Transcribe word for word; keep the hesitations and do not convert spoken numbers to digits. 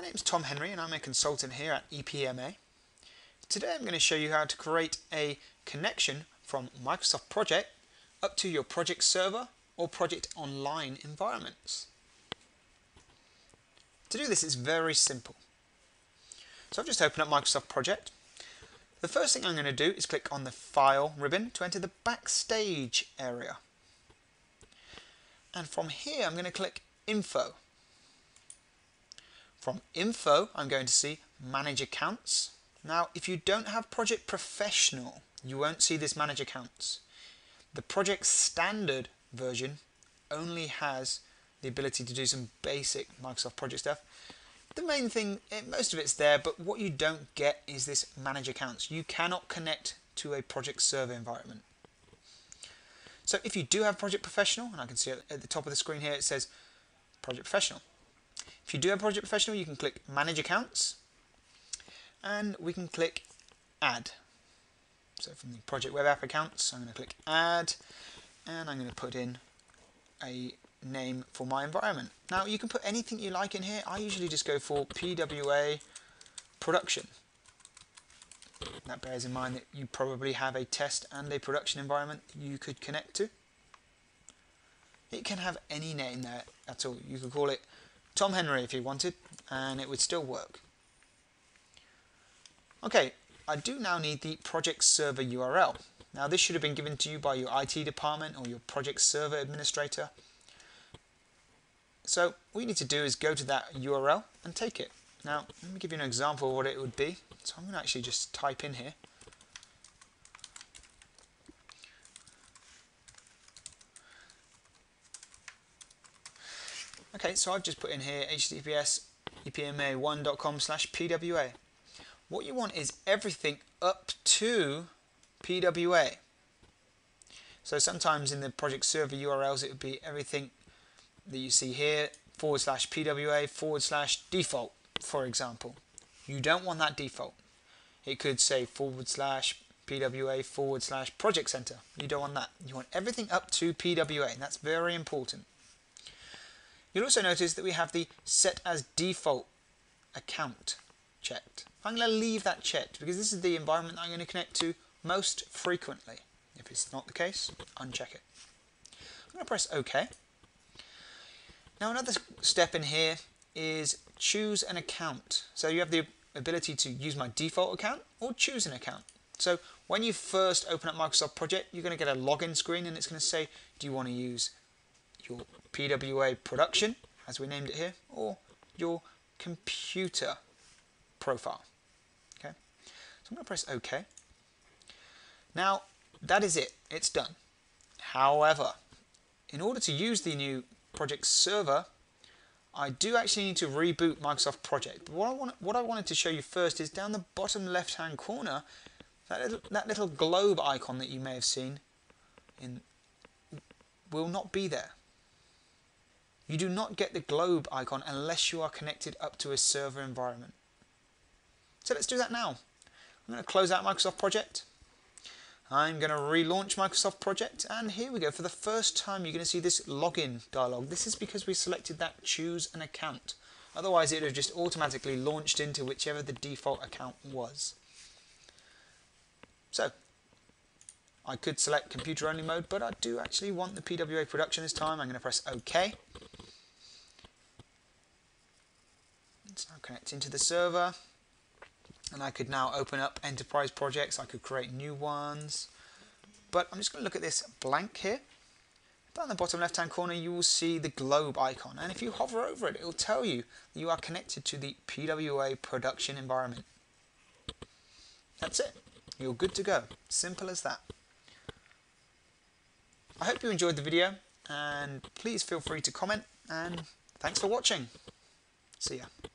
My name is Tom Henry and I'm a consultant here at E P M A. Today I'm going to show you how to create a connection from Microsoft Project up to your Project Server or Project Online environments. To do this, it's very simple. So I've just opened up Microsoft Project. The first thing I'm going to do is click on the File ribbon to enter the Backstage area. And from here, I'm going to click Info. From Info, I'm going to see Manage Accounts. Now, if you don't have Project Professional, you won't see this Manage Accounts. The Project Standard version only has the ability to do some basic Microsoft Project stuff. The main thing, most of it's there, but what you don't get is this Manage Accounts. You cannot connect to a Project Server environment. So if you do have Project Professional, and I can see at the top of the screen here it says Project Professional. If you do have Project Professional, you can click Manage Accounts, and we can click Add. So from the Project Web App accounts, I'm going to click Add, and I'm going to put in a name for my environment. Now you can put anything you like in here. I usually just go for P W A production. That bears in mind that you probably have a test and a production environment you could connect to. It can have any name there at all. You could call it Tom Henry if you wanted, and it would still work. Okay, I do now need the Project Server U R L. Now this should have been given to you by your I T department or your Project Server administrator. So what you need to do is go to that U R L and take it. Now, let me give you an example of what it would be. So I'm going to actually just type in here. Okay, so I've just put in here H T T P S E P M A one dot com slash P W A. What you want is everything up to P W A. So sometimes in the Project Server U R Ls, it would be everything that you see here, forward slash P W A, forward slash default. For example, you don't want that default. It could say forward slash P W A forward slash project center. You don't want that. You want everything up to P W A, and that's very important. You'll also notice that we have the set as default account checked. I'm going to leave that checked because this is the environment that I'm going to connect to most frequently. If it's not the case, uncheck it. I'm going to press OK. Now another step in here is choose an account. So you have the ability to use my default account or choose an account. So when you first open up Microsoft Project, you're going to get a login screen and it's going to say, do you want to use your P W A production, as we named it here, or your computer profile? Okay, so I'm going to press OK. Now that is it, it's done. However, in order to use the new Project Server, I do actually need to reboot Microsoft Project. But what I, want, what I wanted to show you first is down the bottom left-hand corner, that little, that little globe icon that you may have seen in, will not be there. You do not get the globe icon unless you are connected up to a server environment. So let's do that now. I'm going to close out Microsoft Project. I'm going to relaunch Microsoft Project, and here we go. For the first time, you're going to see this login dialog. This is because we selected that choose an account. Otherwise, it would have just automatically launched into whichever the default account was. So, I could select computer only mode, but I do actually want the P W A production this time. I'm going to press OK. It's now connecting to the server. And I could now open up enterprise projects, I could create new ones. But I'm just going to look at this blank here. Down the bottom left hand corner you will see the globe icon, and if you hover over it, it will tell you that you are connected to the P W A production environment. That's it. You're good to go. Simple as that. I hope you enjoyed the video, and please feel free to comment, and thanks for watching. See ya.